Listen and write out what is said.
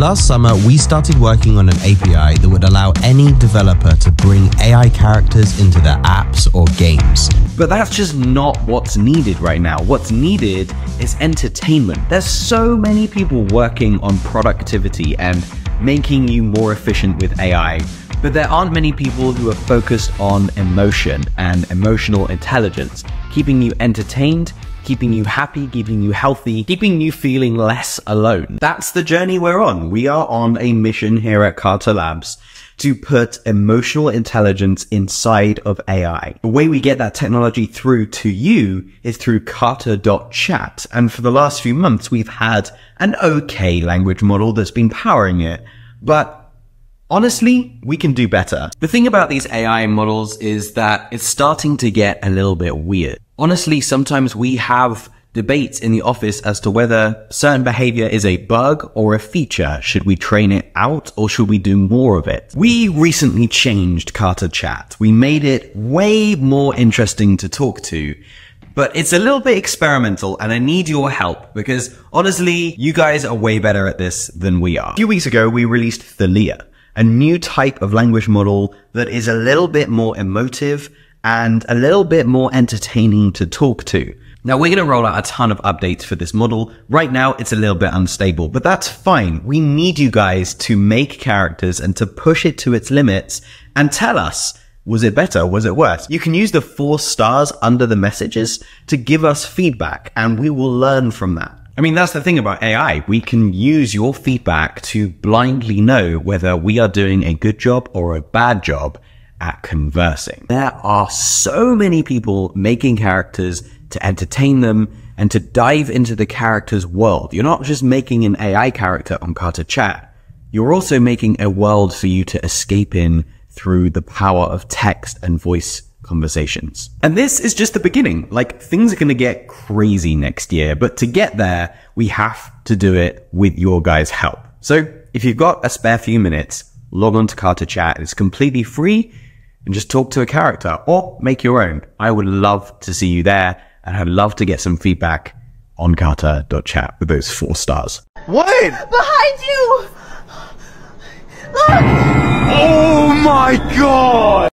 Last summer, we started working on an API that would allow any developer to bring AI characters into their apps or games. But that's just not what's needed right now. What's needed is entertainment. There's so many people working on productivity and making you more efficient with AI, but there aren't many people who are focused on emotion and emotional intelligence, keeping you entertained, keeping you happy, keeping you healthy, keeping you feeling less alone. That's the journey we're on. We are on a mission here at Carter Labs to put emotional intelligence inside of AI. The way we get that technology through to you is through carter.chat. And for the last few months, we've had an okay language model that's been powering it. But honestly, we can do better. The thing about these AI models is that it's starting to get a little bit weird. Honestly, sometimes we have debates in the office as to whether certain behavior is a bug or a feature. Should we train it out or should we do more of it? We recently changed Carter Chat. We made it way more interesting to talk to. But it's a little bit experimental and I need your help because honestly, you guys are way better at this than we are. A few weeks ago, we released Thalia, a new type of language model that is a little bit more emotive and a little bit more entertaining to talk to. Now, we're going to roll out a ton of updates for this model. Right now, it's a little bit unstable, but that's fine. We need you guys to make characters and to push it to its limits and tell us, was it better? Was it worse? You can use the 4 stars under the messages to give us feedback, and we will learn from that. I mean, that's the thing about AI. We can use your feedback to blindly know whether we are doing a good job or a bad job at conversing. There are so many people making characters to entertain them and to dive into the character's world. You're not just making an AI character on Carter Chat. You're also making a world for you to escape in through the power of text and voice conversations. And this is just the beginning. Like, things are going to get crazy next year, but to get there, we have to do it with your guys' help. So if you've got a spare few minutes, log on to Carter Chat. It's completely free and just talk to a character or make your own. I would love to see you there and I'd love to get some feedback on carter.chat with those 4 stars. What? Behind you! Look! Oh my God!